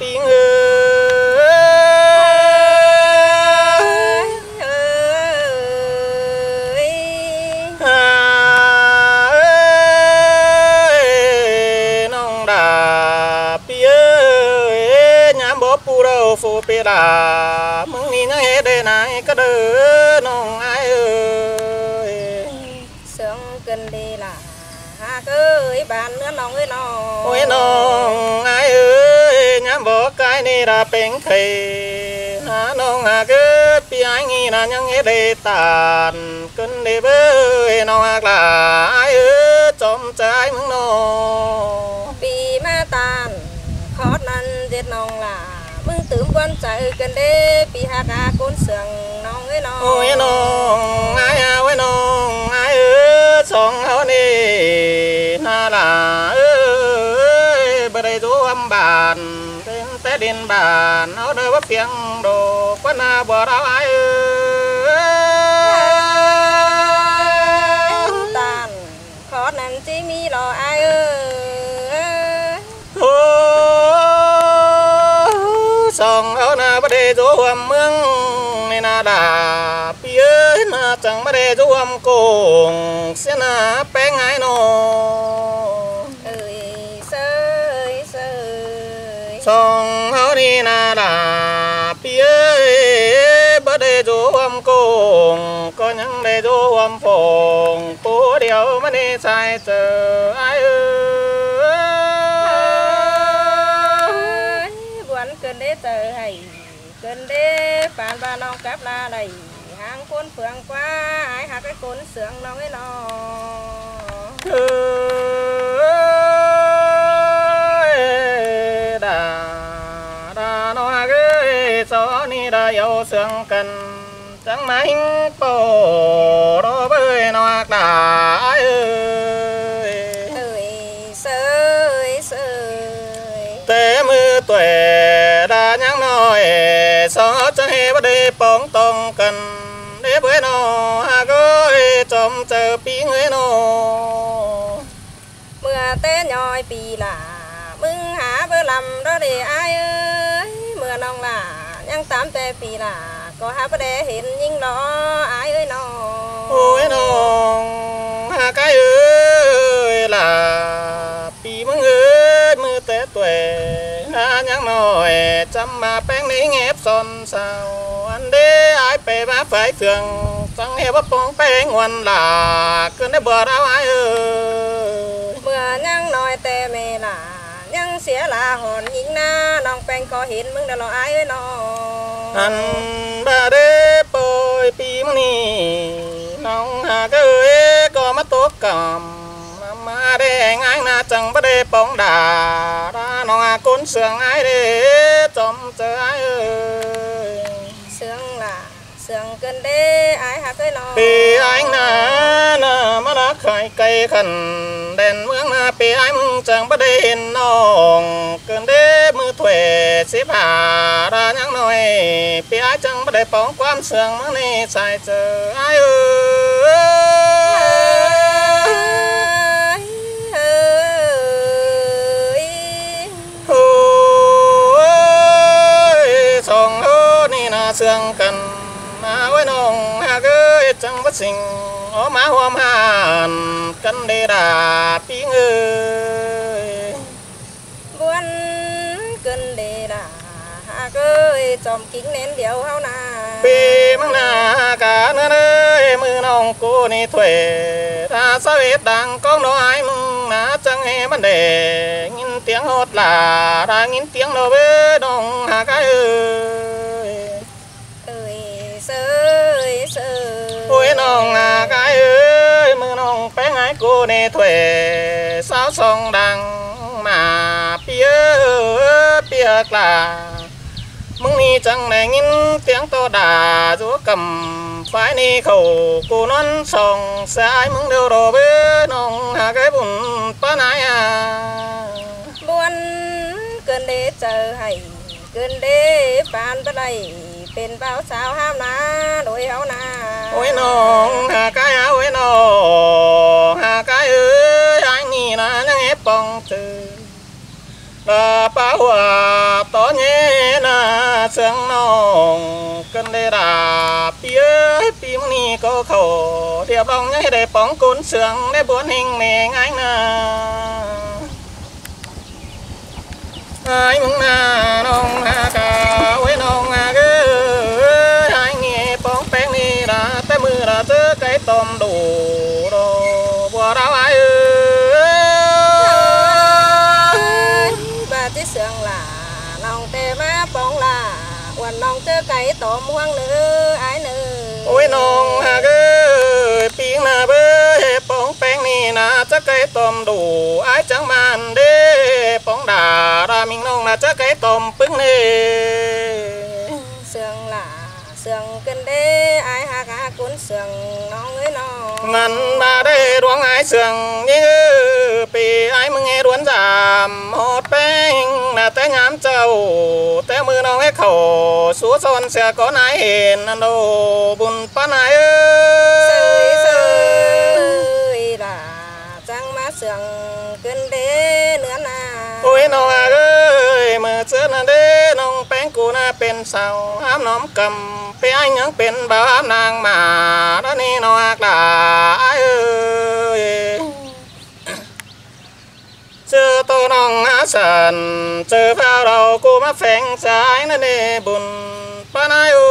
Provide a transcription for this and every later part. ปิงเอ๋ยเอ๋ยเอ๋ยน้องดาพี่เอ๋ยยามบ่ปูเราฟูเปดามึงนี่นะเฮ็ดได้ไหนก็เด้อน้องอ้ายเอ๋ยเสียงกันดีล่ะเอ้ยบ้านเนื้อน้องเอ้ยน้องโอ้ยน้องไอ้เอ้ยย้ำบอกไก่นี่ราเป็นใครหาน้องหากเอ้ยพี่ไอ้นี่น่ะยังเฮ็ดได้ตานขึ้นได้เบ้ยน้องหากล่ะไอ้เอ้ยจมใจมึงน้องปีมาตานขอนั้นเด็ดน้องล่ะมึงตื่มวันใจกันเด้พี่หากาก้นเสียงน้องเอ้ยน้องโอ้ยน้องไอ้เอาไว้น้องไอ้เอ้ยสองเฮานี่น่าละเอ้ยบ่ได้ดูอำบานเป็นแต่ดินบานเอาเด้อว่าเพียงดอกว่าหน้าบ่เราอ้ายเอ้ยตานขอนั้นสิมีรออ้ายเอ้ยโอ้สองเอาหน้าบ่ได้ดูอำเมืองนี่น่าละพี่เอ้ยน่าจังบ่ได้ดูอำโกงเสียหน้าแป้งอ้ายน้อสองเฮานี่น่าด่าพี่เอ้ยบ่ได้โจมโกงก็ยังได้โจมฟองผู้เดียวมันนี่ใส่เจอไอ้เอ้ยบวนเกินได้เจอให้เกินได้ปานบ้านน้องกลับลาได้หางคนเฟืองกว่าไอ้หักไอ้คนเสืองน้องไอ้น้องสอนี่ได้เอาเสียงกันจังไหมโปรเบยนอกตาเอ้ยเอ้ยเสยเสยเตะมือตัวดายังน้อยสอจะให้บ่ได้ปองตองกันเด้เบยนอเอ้ยจมเจอปีเอ้ยนอเมื่อเตะน้อยปีล่ะมึงหาเบอร์ลำเด้อเด้อ้ายเอ้ยเมื่อน้องล่ะยังตามแต่ปีล่ะก็หาบ่ได้เห็นยิ่งรออ้ายเอ้ยน้องโอ้ยน้องหากอ้ายเอ้ยล่ะปีมึงเอ้ยมือแต่ตัวหายังน้อยจำมาแป้งนี้แงบซอนเศร้าอันเด้อ้ายไปมาฝ่ายเฟืองจังเฮาบ่ป้องแป้งวันล่ะขึ้นได้บ่เราอ้ายเอ้ยเมื่อยังน้อยแต่แม่ล่ะยังเสียลาหอนยิงหน้าน้องแปงก็เห็นมึงเด้อไอ้เอ้ยน้องอันบ่ได้ปล่อยปีมึงนี่น้องหากเอ้ยก็มาตกกรรมมาแดงอ้างหน้าจังบ่ได้ป้องด่าด่าน้องอาคนเสืองอ้ายเด้จอมเจออ้ายเอ้ยเสืองล่ะเสืองเกินเด้อ้ายหากเอ้ยน้องปีอ้ายหน้ามาละไข่ไก่ขันเด่นเมืองนาปีไอ้มึงจังบ่ได้เห็นน้องเกินเด้มือถวยสิบหารายังหน่อยปีไอ้จังบ่ได้ป้องความเสื่องมึงนี่ใส่เจอไอ้เอ้ยเอ้ยโอ้ยสองโอ้นี่น่าเสื่องกันมาไว้น้องหากเอ้ยจังบ่สิ่งโอ้มาหอมหานกันเดดาปีเอ้ยบวนกันเดดาหากเอ้ยจอมกิ้งเน้นเดียวเฮานาปีมังนากะเน้นเอ้ยมือน้องกูนี่ถวยตาสะเวดดังก้องน้อยมึงนะจังให้มันเดยินเตียงโหดหลารายินเตียงโนเบ้น้องหากเอ้ยเอ้ยเสยเสยโอ้ยน้องหากเอ้ยมือน้องแป้งไอ้กูในถ้วยสาวส่องดังมาเปียเปียกล่ะมึงนี่จังได้ยินเสียงโตด่าจัวกำฝ่ายนี่เขากูนอนส่องสายมึงเดียวรอเบ้น้องหาไก่บุญป้านายอ่ะบวนเกินเดเจอให้เกินเดปานปะไดเป็นเบาสาวห้ามนะโดยเอานาโอ้ยน้องหากายเอาไว้น้องหากายเอ้ยไอ้นี่นะยังเอฟปองเจอลาป้าหัวต่อ เสียงน้องกันได้ดาเปียปีมันนี่ก็เขาเดียบร้องยังให้ได้ป้องกุนเสียงได้บวนหิงเมงไอ้น่ะไอ้มึงน่ะน้องน่ะกะไว้น้องน่ะก็ไอ้เงี้ยป้องแป้งนี่ละแต่มือละเจอไก่ต้มดูดบัวเราไอ้เสียงหล่าน้องเตะมาป้องหล่าวันน้องเจอไก่ต่อม่วงเนื้อไอ้เนื้อโอ้ยน้องฮะก็ปีงนาเบ้ป้องแป้งนี่นะจะไก่ต้มดูไอ้จังมันเด้ป้องด่ารามิงน้องนะจะไก่ต้มปึ้งเนื้อเสียงหล่าเสียงกันเด้ไอ้ฮะก็คุ้นเสียงน้องเอ้ยน้องมันมาได้ดวงไอ้เสียงนี่ปีไอ้มึงไอ้ดวนจามหอดแป้งน่ะแต่งามเจ้าแต่มือน้องให้เขาสู้ซนเสือก้อนไอ้เห็นนั่นโดบุญป้าไอ้เอ้ยเสยด่าจังมาเสียงเกินเด้เนื้อนาโอ้ยน้องเอ้ยมือเสือนั่นเด้น้องแป้งกูน่ะเป็นสาวอ้ามน้อมกำไปไอ้ยังเป็นบ่าวอ้ามนางมาด้านนี้น้องด่าไอ้เอ้ยเจอตัวน้องอาสันเจอพาวเรากูมาแฝงสายนั่นเองบุญป้านายอู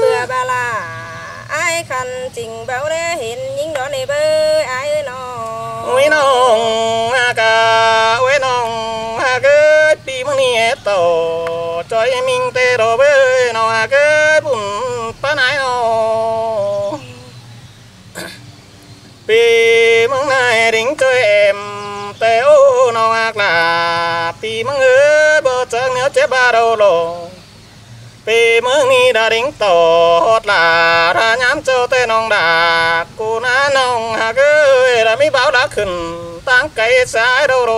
เบื่อบาลาไอ้คันจริงเบาได้เห็นยิ่งร้อนในเบอร์ไอ้น้องไว้น้องฮากาไว้น้องฮาเกิดปีมึงนี่โตจอยมิงเตโรเบอร์น้องฮาเกิดบุญป้านายน้องปีมึงนายดิ้งเจอเอ็มเตโอน้องอักลาปีมึงเอ๋ยบ่เจอเนื้อเจ็บบาดโลปีมึงนี่ดาดิ้งต่อหดลาถ้าย้ำเจอเตน้องดากูน้าน้องหากเอ้ยแต่ไม่เบาดาขึ้นตั้งไก่สายโดโล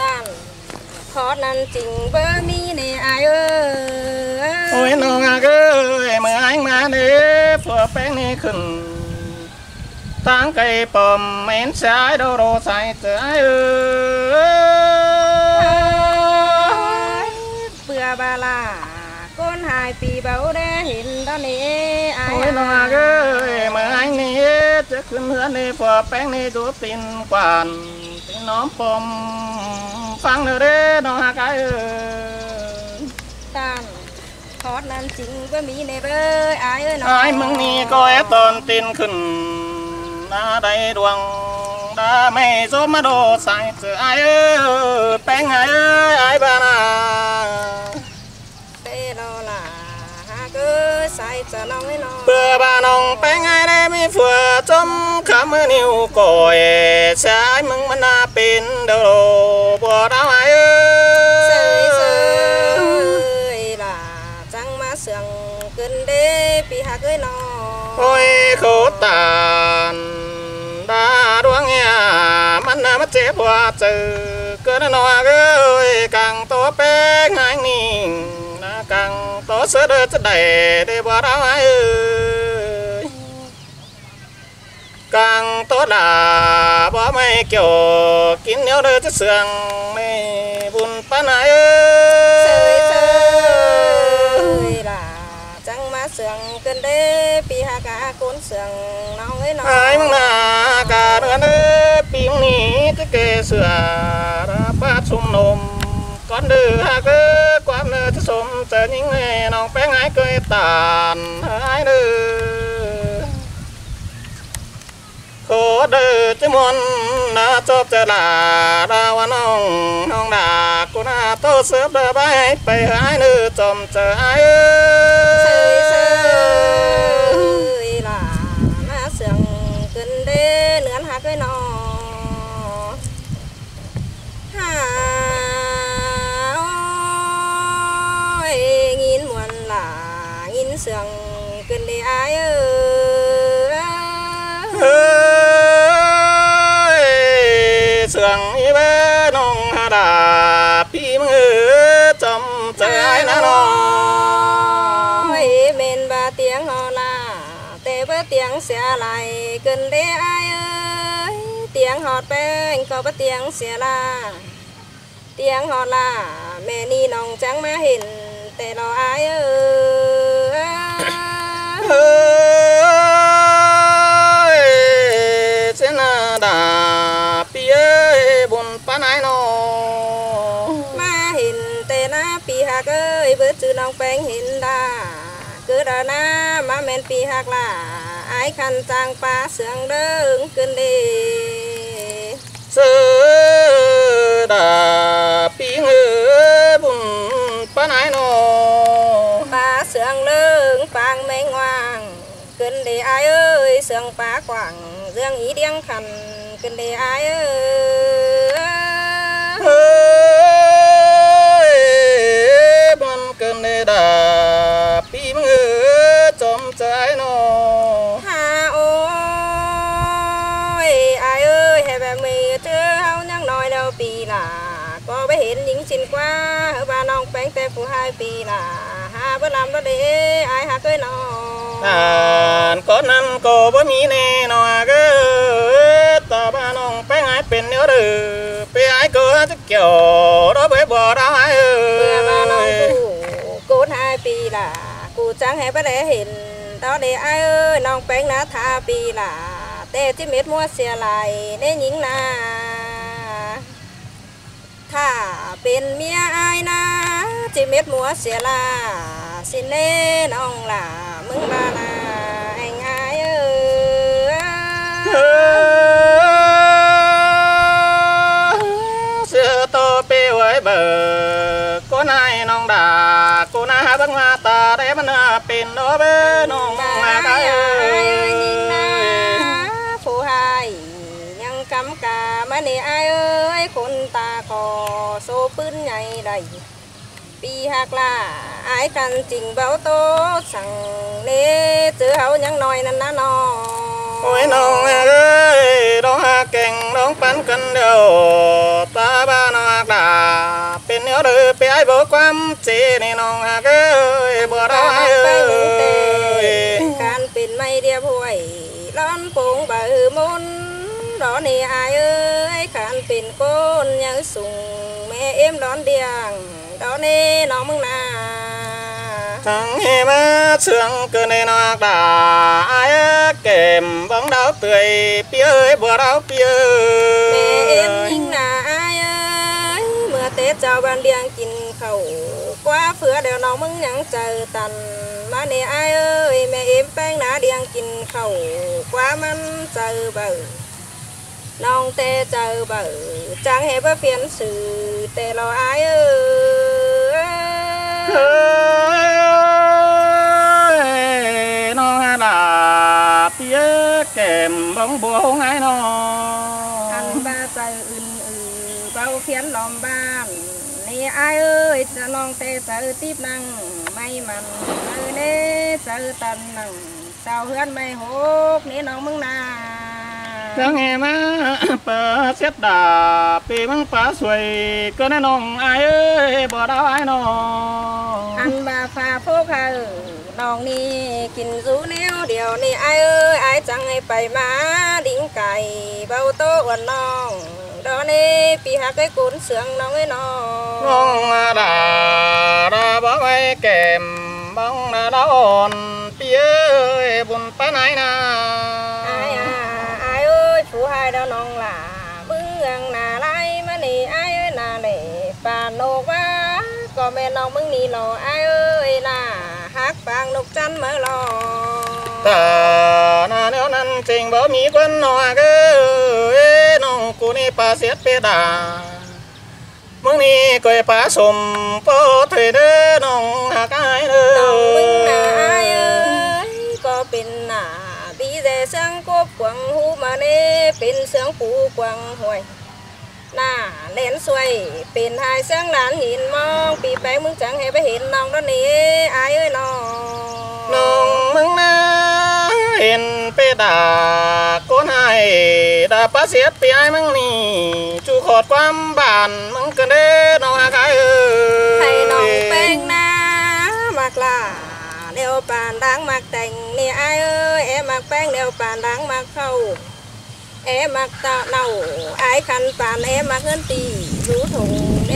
ตั้งขอนั่นจริงเบอร์มีในไอเอ้ยโอ้ยน้องอักเอ้ยเมื่อไอ้มาเด้ผัวแป้งนี่ขึ้นตั้งไก่ปอมเม้นสายโดโรใส่ใจเอ้ยเบื่อบาลาก้นหายปีเบาได้เห็นตอนนี้ไอ้น้องเอ้ยเมื่อไอ้นี้จะขึ้นเหือนในฝาแป้งในดูตินกวนตินน้องปอมฟังเนื้อเด้น้องหากายเอ้ยตั้งทอดนั้นจริงก็มีในเบ้อไอ้เอ้ยน้องไอ้มึงนี่ก็แอบตอนตินขึ้นนาได้ดวงดาไม่โซมาโดใส่เสือไอ้แป้งไอ้บ้านาเตโลล่าฮากูใส่เสือน้องไอ้น้องเบื่อบ้าน้องแป้งไอ้ได้ไม่เฟื่อจมขามือนิ้วก่อยใช้มึงมันน่าเป็นเดโรบัวดาวไอ้เสือเสือล่าจังมาเสืองเกินเด้ปีฮากูน้องโอ้ยโคตรดาดวงเงี้ยมันน่ะมันเจ็บว่าเจอเกินน้อยเอ้ยกังโตเป้งไงนี่นะกังโตเสือเดือดจะได้ได้บ่ร้าวไอ้เอ้ยกังโตดาบ่ไม่เกี่ยวกินเนื้อเดือดจะเสื่องไม่บุญป้าไหนเอ้ยจังมาเสื่องเกินเด้ปีหากาคุ้นเสื่องน้องเอ้ยน้องไอ้มึงน่ะกาเดือนเด้ปีมึงนี่จะเกเสือรับบ้าสุ่มนมก้อนเดือหากเอ้ยความเนื้อจะสมเจอยิ่งให้น้องแป้งไอ้เคยตานไอ้เด้อโคเดือจะมนน่ะจบจะลาดาว่าน้องด่ากูน่ะโตเสือเดือไปไอ้เด้อจมเจอไอ้เอ้ยเสียงเกินเลยไอ้เอ้ยเสียงอีเบ้น้องฮาดาพี่มึงจำใจนะน้องไอ้เมนบาเตียงฮอลาแต่เบ้เตียงเสียไหลเกินเลยไอ้เอ้ยเตียงหอดแป้งก็เบ้เตียงเสียลา เตียงหอหน้าแม่นี่น้องจังมาเห็นแต่เราอายเออเสนาดาเปียบนป้านายน้องมาเห็นแต่หน้าปีหักเอ้ยเบิดจือน้องแปงเห็นดาเกิดหน้ามาแม่นปีหักล่ะอายคันจางปลาเสียงเดิงขึ้นดีเสดาปีเงือบุญป้านายน้องปลาเสียงเดิงปางแมงวางขึ้นดีอายเอ้ยเสียงปลากว่างเรื่องอีเดียงขันขึ้นดีอายเอ้ยบุญขึ้นดีดาปีเงือจอมใจน้องฮาโอ้ยอายเอ้ยให้แบบมีเธอเฮายังน้อยเราปีล่ะก็ไปเห็นหญิงชินกว่าบ้านน้องแป้งแต่ผู้ให้ปีล่ะหาเพื่อนลำแล้วเด้อายหาเคยน้องอ่านก็นั่นก็บ่มีแน่นอนเกิดต่อบ้านน้องแป้งหายเป็นเนื้อหรือไปหายก็จะเกี่ยวเราไปบ่ได้เออบ้านน้องกูให้ปีล่ะกูจังให้บ่ได้เห็นตอนเด้อายเอ้ยน้องแป้งนะท่าปีล่ะแต่ที่เม็ดมัวเสียไหลได้หญิงนาถ้าเป็นเมียอายนะที่เม็ดมัวเสียลาสิเน่น้องล่ะมึงมานาไอ้งายเอ้ยเสือโตไปไว้เบิกก็นายน้องด่ากูนะบังมาตาได้มันเป็นโนเบน้องมาได้กามาเนี่ยไอ้เอ้ยคนตาคอโซปืนใหญ่ใดปีหักล่าไอ้กันจริงเบาโตสั่งเน่เจอเขายังน้อยนั่นนะน้องโอ้ยน้องเอ้ยน้องหาเก่งน้องปั้นกันเดียวตาบ้าน้องหักด่าเป็นเนื้อหรือไปไอ้เบอร์ความเจนี่น้องหักเอ้ยเบอร์ร้อยเอ้ยการเป็นไม่เดียวห่วยร้อนโป่งบ่หือมุนร้อนนี่อายเอ้ยขันเป็นก้นยังสูงแม่เอ็มร้อนเดียงร้อนนี่น้องมึงนาทั้งเหี้ยมาเชื่องเกินในนอกด่าอายเก็บบังดาวเตยเปียเอ้ยบัวดาวเปียแม่เอ็มยิ่งนาอายเอ้ยเมื่อเตะเจ้าบ้านเดียงกินเขาคว้าเฟือเดี๋ยวน้องมึงยังเจอตันมาเนี่ยอายเอ้ยแม่เอ็มแป้งนาเดียงกินเขาคว้ามันเจอเบอน้องเตะเจอเบอร์จังเห็บเปลี่ยนสื่อเตะรออายเอ้ยน้องฮานาเตี้ยเก็มบ้องบัวไงน้องอันบ้าใจอื่นเบาเพี้ยนลอมบ้านนี่อายเอ้ยจะน้องเตะเจอตีบนังไม่มันเน่เจอตันนังเจ้าเพื่อนไม่หกนี่น้องมึงนาเจ้าแง่มาเปิดเช็ดดาปีมังป้าสวยก็แน่นองไอ้เอ้ยบ่ดาวไอ้น้องอันบาฟ้าโพกเธอน้องนี่กินรู้แนวเดียวนี่ไอ้เอ้ยไอ้จังให้ไปมาดิ้งไก่เบาโตอ้วนน้องดอนนี่ปีหักไอ้กุนเสืองน้องไอ้น้องน้องมาดาดาบ่ไว้แก้มบ้องนาดาอ่อนปีเอ้ยบุญป้าไหนนาชูให้ดาวน้องล่ะมึงยังน่าไรมาหนีไอ้เอ้ยน่าเหล่ป่านโนกว่าก็แม่น้องมึงหนีหล่อไอ้เอ้ยล่ะฮักปางนกจันเมื่อหล่อแต่หน้าเนี้ยนั้นจริงบ่มีคนหน่อเอ้ยน้องกูนี่ป่าเสียดเปดามึงนี่ก็ป่าสมพ่อเถิดเด้อน้องหักไอ้เด้อน้องมึงน่าไอ้เอ้ยก็เป็นน่ะปีเสียงกบกวางหูมาเน่เป็นเสียงปูกวางหวยหน้าเลนสวยเป็นหายเสียงหลานหินมองปีแป้งมึงจังให้ไปเห็นน้องด้านนี้ไอ้เอ้ยน้องน้องมึงนะเห็นไปด่าก้นไห้ด่าป้าเสียดปีไอ้มึงนี่จูขอดความบานมึงกันเด้อน้องอาไก่เอ้ยให้น้องแป้งนะมากล่ะเดี๋ยวปานล้างมักแต่งนี่ไอ้เอ้ยแอมักแป้งเดี๋ยวปานล้างมักเข้าแอมักตะเน่าไอ้คันปานแอมักเงินตีรู้ถุงเอ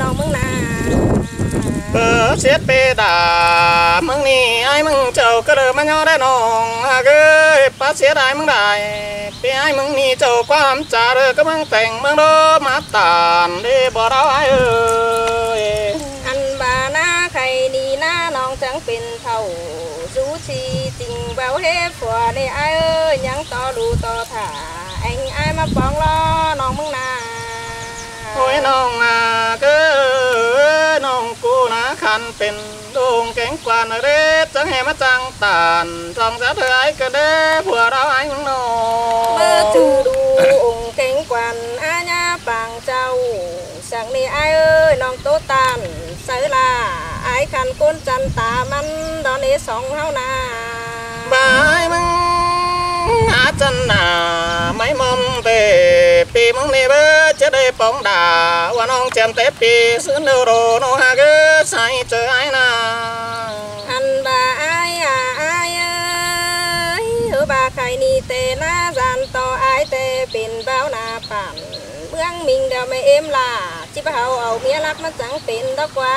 น้องมึงนาเสียเปดามึงนี่ไอ้มึงเจ้าก็เดินมาย่อได้น้องเอ้ยป้าเสียดายมึงได้เปียไอ้มึงนี่เจ้าความจาเด้อก็มึงแต่งมึงเด้อมาตานเด้อบ่ได้เอ้ยอันบาหน้าใครดีหน้าน้องจังเป็นเท่าสู้ชีจริงเบาเฮ็ดผัวนี่ไอ้เอ้ยยังต่อดูต่อถ่าไอ้ไอ้มาป้องล้อน้องมึงนาโอ้ยน้องอาเอ้ยน้องกูนะคันเป็นดงแกงกวานเร็ดจังแห่มาจังตานจองจะเธอไอ้ก็เด้ผัวเราไอ้ของน้องเมื่อจูดูองแกงกวานอาญาปางเจ้าสังนี่ไอ้เอ้ยน้องโตตานเสือลาไอ้คันก้นจันตามันตอนนี้สองเฮานาบายมึงหาจันนาไม่มอมเตปีมึงนี่เบ้อจะได้ป้องดาว่าน้องแจมเตปีซื้อเนื้อโรน้องหาเกอใส่เจอไอ้นาอันบาไอ้อาไอ้เอ้ยเออบาใครนี่เตน่าจันต่อไอ้เตเป็นเบ้านาปั่นเบื้องมิงเดาไม่เอ็มล่ะจิบเขาเอาเมียรับมาจังเป็นดอกว่า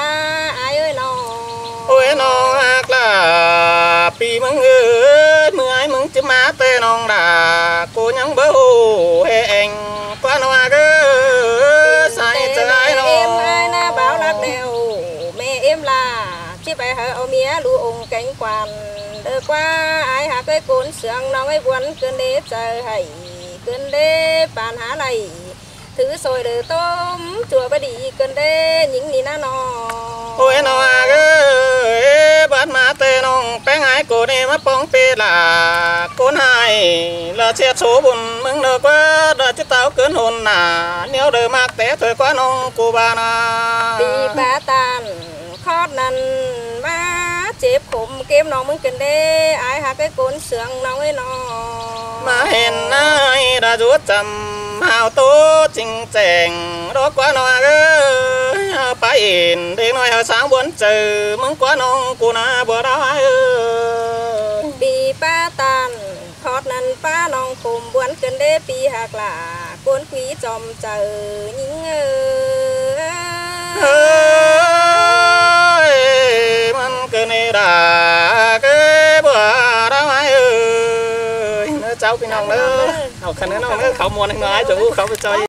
ไอ้เอ้ยน้องโอ้ยน้องหากล่ะปีมึงเอ้ยเมื่อไอ้มึงจะมาเตน้องด่ากูยังเบ้อเฮงป้าน้องหากเอ้ยใส่ใจน้องเอ็มไอ้หน้าบ่าวรักเดียวแม่เอ็มล่ะจิบเขาเอาเมียรู้องแกงกวนเด้อว่าไอ้หากเอ้ยกูนเสียงน้องไอ้วนเกินเด็ดใจให้เกินเด็ดปานหาไหลถือโซยเดือต้มจั่วบดีเกินเด้หญิงนี่น่านอโอ้ยน้องอาเอ้ยบ้านมาเตน้องแป้งหายกูนี่มาป้องปีหลากูนายละเชียดโซบุญมึงเลิกว่าเดือจะเต้าเกินหุ่นหนาเนี้ยเดือมากเตะเธอกว่าน้องกูบานาปีบาตานคอดนันมาเจ็บขมเกมน้องมึงเกินเด้ไอ้หาไอ้กูนเสืองน้องไอ้น้องมาเห็นนายดาจุดจำหาวโตจริงแจงรถกว่าน้องเอ้ยไปเอ็นเด็กน้อยสางบนเจอมึงกว่าน้องกูนะบัวร้ายเอ้ยปีป้าตานคอดนันป้าน้องกลมบวนเกินเด้ปีหักหลากวนขี้จอมเจอยิ่งเอ้ยมันเกินดาเก้บัวร้ายเอ้ยเนื้อเจ้าพี่น้องเนื้อเอาคันนั้นน้องเนื้อเขามวนให้น้อยจู่เขาไปจอย